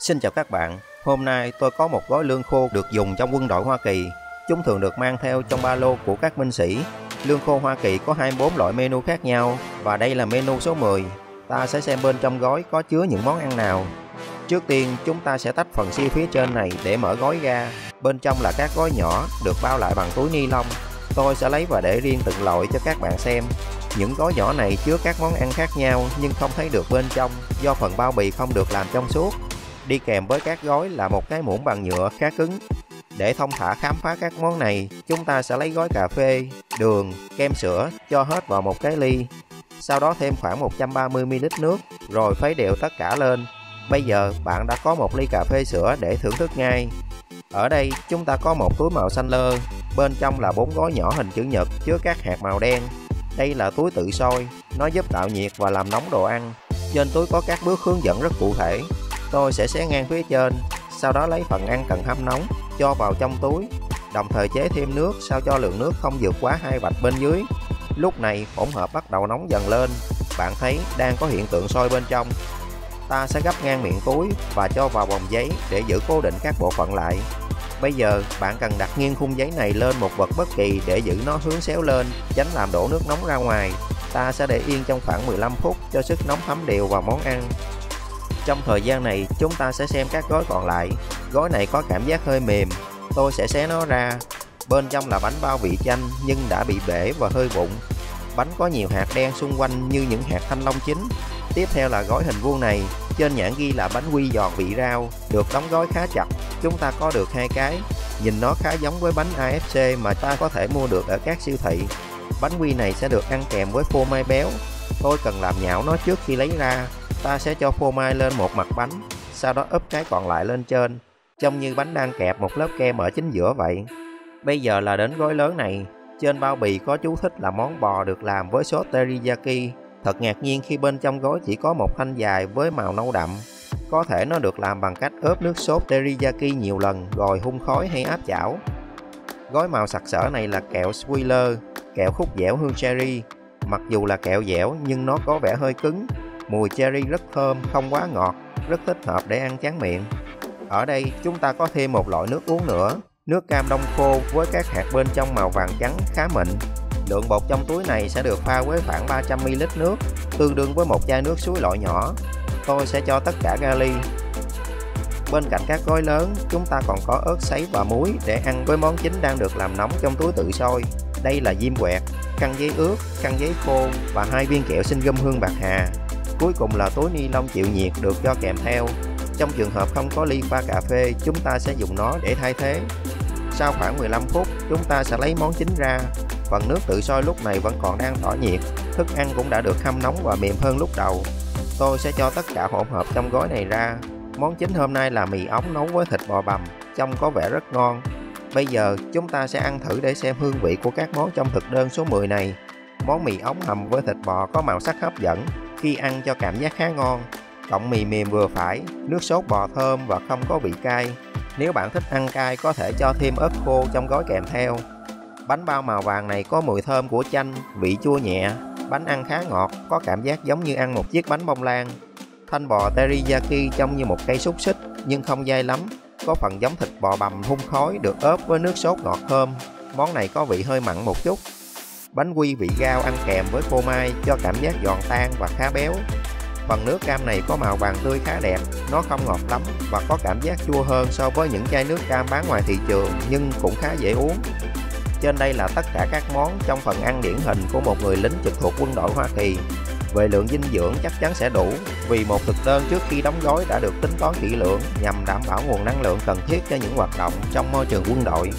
Xin chào các bạn, hôm nay tôi có một gói lương khô được dùng trong quân đội Hoa Kỳ. Chúng thường được mang theo trong ba lô của các binh sĩ. Lương khô Hoa Kỳ có 24 loại menu khác nhau và đây là menu số 10. Ta sẽ xem bên trong gói có chứa những món ăn nào. Trước tiên chúng ta sẽ tách phần xi phía trên này để mở gói ra. Bên trong là các gói nhỏ được bao lại bằng túi ni lông. Tôi sẽ lấy và để riêng từng loại cho các bạn xem. Những gói nhỏ này chứa các món ăn khác nhau nhưng không thấy được bên trong do phần bao bì không được làm trong suốt. Đi kèm với các gói là một cái muỗng bằng nhựa khá cứng. Để thông thả khám phá các món này, chúng ta sẽ lấy gói cà phê, đường, kem sữa cho hết vào một cái ly. Sau đó thêm khoảng 130 ml nước rồi khuấy đều tất cả lên. Bây giờ bạn đã có một ly cà phê sữa để thưởng thức ngay. Ở đây chúng ta có một túi màu xanh lơ. Bên trong là 4 gói nhỏ hình chữ nhật chứa các hạt màu đen. Đây là túi tự sôi, nó giúp tạo nhiệt và làm nóng đồ ăn. Trên túi có các bước hướng dẫn rất cụ thể. Tôi sẽ xé ngang phía trên, sau đó lấy phần ăn cần hâm nóng cho vào trong túi, đồng thời chế thêm nước sao cho lượng nước không vượt quá 2 bạch bên dưới. Lúc này hỗn hợp bắt đầu nóng dần lên, bạn thấy đang có hiện tượng sôi bên trong. Ta sẽ gấp ngang miệng túi và cho vào vòng giấy để giữ cố định các bộ phận lại. Bây giờ bạn cần đặt nghiêng khung giấy này lên một vật bất kỳ để giữ nó hướng xéo lên, tránh làm đổ nước nóng ra ngoài. Ta sẽ để yên trong khoảng 15 phút cho sức nóng thấm đều vào món ăn. Trong thời gian này chúng ta sẽ xem các gói còn lại. Gói này có cảm giác hơi mềm, tôi sẽ xé nó ra. Bên trong là bánh bao vị chanh nhưng đã bị bể và hơi vụn. Bánh có nhiều hạt đen xung quanh như những hạt thanh long chín. Tiếp theo là gói hình vuông này, trên nhãn ghi là bánh quy giòn vị rau, được đóng gói khá chặt. Chúng ta có được 2 cái, nhìn nó khá giống với bánh AFC mà ta có thể mua được ở các siêu thị. Bánh quy này sẽ được ăn kèm với phô mai béo. Tôi cần làm nhão nó trước khi lấy ra. Ta sẽ cho phô mai lên một mặt bánh, sau đó úp cái còn lại lên trên, trông như bánh đang kẹp một lớp kem ở chính giữa vậy. Bây giờ là đến gói lớn này, trên bao bì có chú thích là món bò được làm với sốt teriyaki. Thật ngạc nhiên khi bên trong gói chỉ có một thanh dài với màu nâu đậm. Có thể nó được làm bằng cách ướp nước sốt teriyaki nhiều lần rồi hun khói hay áp chảo. Gói màu sặc sỡ này là kẹo Swiller, kẹo khúc dẻo hương cherry. Mặc dù là kẹo dẻo nhưng nó có vẻ hơi cứng. Mùi cherry rất thơm, không quá ngọt, rất thích hợp để ăn tráng miệng. Ở đây chúng ta có thêm một loại nước uống nữa, nước cam đông khô với các hạt bên trong màu vàng trắng khá mịn. Lượng bột trong túi này sẽ được pha với khoảng 300 ml nước, tương đương với một chai nước suối loại nhỏ. Tôi sẽ cho tất cả ra ly. Bên cạnh các gói lớn, chúng ta còn có ớt sấy và muối để ăn với món chính đang được làm nóng trong túi tự sôi. Đây là diêm quẹt, khăn giấy ướt, khăn giấy khô và 2 viên kẹo xinh gum hương bạc hà. Cuối cùng là túi ni lông chịu nhiệt được cho kèm theo. Trong trường hợp không có ly pha cà phê, chúng ta sẽ dùng nó để thay thế. Sau khoảng 15 phút, chúng ta sẽ lấy món chính ra. Phần nước tự sôi lúc này vẫn còn đang tỏa nhiệt, thức ăn cũng đã được hâm nóng và mềm hơn lúc đầu. Tôi sẽ cho tất cả hỗn hợp trong gói này ra. Món chính hôm nay là mì ống nấu với thịt bò bằm, trông có vẻ rất ngon. Bây giờ chúng ta sẽ ăn thử để xem hương vị của các món trong thực đơn số 10 này. Món mì ống hầm với thịt bò có màu sắc hấp dẫn, khi ăn cho cảm giác khá ngon. Cộng mì mềm vừa phải, nước sốt bò thơm và không có vị cay. Nếu bạn thích ăn cay có thể cho thêm ớt khô trong gói kèm theo. Bánh bao màu vàng này có mùi thơm của chanh, vị chua nhẹ. Bánh ăn khá ngọt, có cảm giác giống như ăn một chiếc bánh bông lan. Thanh bò teriyaki trông như một cây xúc xích nhưng không dai lắm, có phần giống thịt bò bằm hun khói được ốp với nước sốt ngọt thơm. Món này có vị hơi mặn một chút. Bánh quy vị gao ăn kèm với phô mai cho cảm giác giòn tan và khá béo. Phần nước cam này có màu vàng tươi khá đẹp, nó không ngọt lắm và có cảm giác chua hơn so với những chai nước cam bán ngoài thị trường nhưng cũng khá dễ uống. Trên đây là tất cả các món trong phần ăn điển hình của một người lính trực thuộc quân đội Hoa Kỳ. Về lượng dinh dưỡng chắc chắn sẽ đủ vì một thực đơn trước khi đóng gói đã được tính toán kỹ lưỡng nhằm đảm bảo nguồn năng lượng cần thiết cho những hoạt động trong môi trường quân đội.